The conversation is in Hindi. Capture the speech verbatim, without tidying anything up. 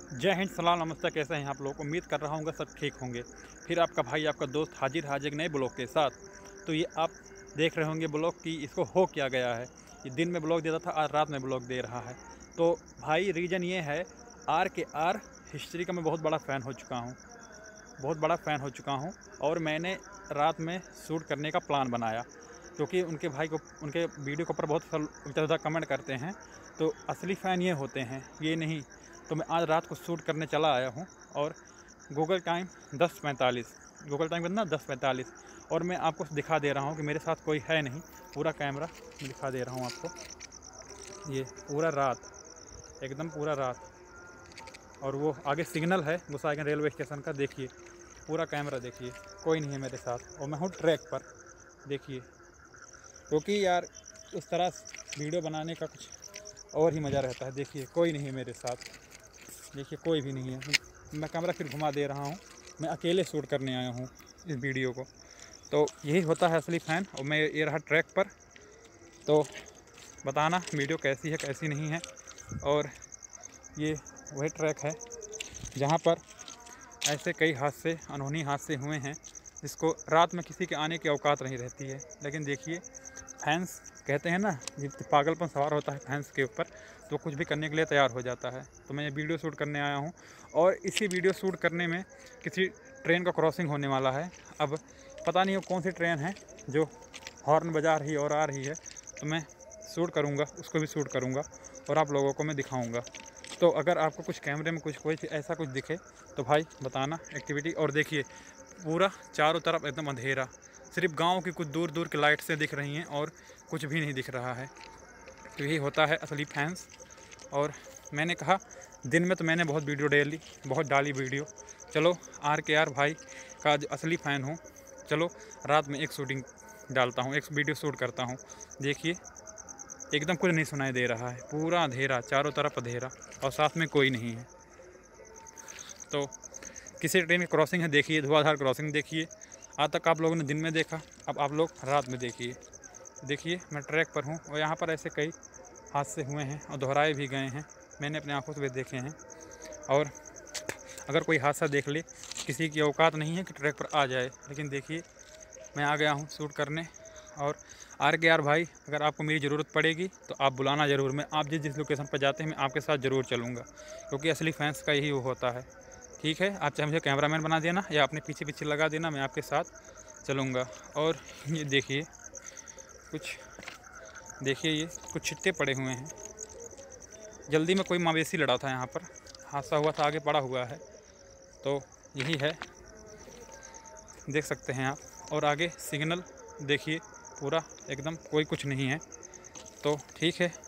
जय हिंद, सलाम, नमस्ते। कैसे हैं आप लोग? उम्मीद कर रहा हूँ सब ठीक होंगे। फिर आपका भाई, आपका दोस्त हाजिर हाजिर नए ब्लॉग के साथ। तो ये आप देख रहे होंगे ब्लॉग कि इसको हो क्या गया है। ये दिन में ब्लॉग देता था, आज रात में ब्लॉग दे रहा है। तो भाई रीज़न ये है, आर के आर हिस्ट्री का मैं बहुत बड़ा फ़ैन हो चुका हूँ बहुत बड़ा फ़ैन हो चुका हूँ और मैंने रात में शूट करने का प्लान बनाया, क्योंकि उनके भाई को उनके वीडियो के ऊपर बहुत इधर उधर कमेंट करते हैं। तो असली फ़ैन ये होते हैं, ये नहीं। तो मैं आज रात को शूट करने चला आया हूँ और गूगल टाइम दस पैंतालीस, गूगल टाइम कितना दस पैंतालीस, और मैं आपको दिखा दे रहा हूँ कि मेरे साथ कोई है नहीं। पूरा कैमरा दिखा दे रहा हूँ आपको, ये पूरा रात, एकदम पूरा रात। और वो आगे सिग्नल है गोसाईगंज रेलवे स्टेशन का, देखिए पूरा कैमरा, देखिए कोई नहीं है मेरे साथ और मैं हूँ ट्रैक पर, देखिए। क्योंकि यार उस तरह वीडियो बनाने का कुछ और ही मज़ा रहता है। देखिए कोई नहीं है मेरे साथ, देखिए कोई भी नहीं है। मैं कैमरा फिर घुमा दे रहा हूँ, मैं अकेले शूट करने आया हूँ इस वीडियो को। तो यही होता है असली फ़ैन। और मैं ये रहा ट्रैक पर। तो बताना वीडियो कैसी है कैसी नहीं है। और ये वही ट्रैक है जहाँ पर ऐसे कई हादसे, अनहोनी हादसे हुए हैं, जिसको रात में किसी के आने की औकात नहीं रहती है। लेकिन देखिए फैंस कहते हैं ना, जिस पागलपन सवार होता है फैंस के ऊपर, तो कुछ भी करने के लिए तैयार हो जाता है। तो मैं ये वीडियो शूट करने आया हूँ और इसी वीडियो शूट करने में किसी ट्रेन का क्रॉसिंग होने वाला है। अब पता नहीं वो कौन सी ट्रेन है जो हॉर्न बजा रही और आ रही है। तो मैं शूट करूँगा, उसको भी शूट करूँगा और आप लोगों को मैं दिखाऊँगा। तो अगर आपको कुछ कैमरे में कुछ कोई ऐसा कुछ दिखे तो भाई बताना एक्टिविटी। और देखिए पूरा चारों तरफ एकदम अंधेरा, सिर्फ गांव की कुछ दूर दूर की लाइट से दिख रही हैं और कुछ भी नहीं दिख रहा है। तो यही होता है असली फैंस। और मैंने कहा दिन में तो मैंने बहुत वीडियो डाली बहुत डाली वीडियो, चलो आर के आर भाई का जो असली फ़ैन हूँ, चलो रात में एक शूटिंग डालता हूँ, एक वीडियो शूट करता हूँ। देखिए एकदम कुछ नहीं सुनाई दे रहा है, पूरा अंधेरा, चारों तरफ अंधेरा और साथ में कोई नहीं है। तो किसी ट्रेन की क्रॉसिंग है, देखिए धुआंधार क्रॉसिंग। देखिए आज तक आप लोगों ने दिन में देखा, अब आप लोग रात में देखिए। देखिए मैं ट्रैक पर हूँ और यहाँ पर ऐसे कई हादसे हुए हैं और दोहराए भी गए हैं, मैंने अपने आँखों से देखे हैं। और अगर कोई हादसा देख ले, किसी की औकात नहीं है कि ट्रैक पर आ जाए। लेकिन देखिए मैं आ गया हूँ शूट करने। और आर के आर भाई, अगर आपको मेरी ज़रूरत पड़ेगी तो आप बुलाना ज़रूर। मैं आप जिस जिस लोकेशन पर जाते हैं मैं आपके साथ ज़रूर चलूँगा, क्योंकि असली फैंस का यही वो होता है। ठीक है, आप चाहे मुझे कैमरामैन बना देना या अपने पीछे पीछे लगा देना, मैं आपके साथ चलूँगा। और ये देखिए कुछ, देखिए ये कुछ छिट्टे पड़े हुए हैं। जल्दी में कोई मवेशी लड़ा था, यहाँ पर हादसा हुआ था, आगे पड़ा हुआ है। तो यही है, देख सकते हैं आप। और आगे सिग्नल देखिए पूरा एकदम, कोई कुछ नहीं है। तो ठीक है,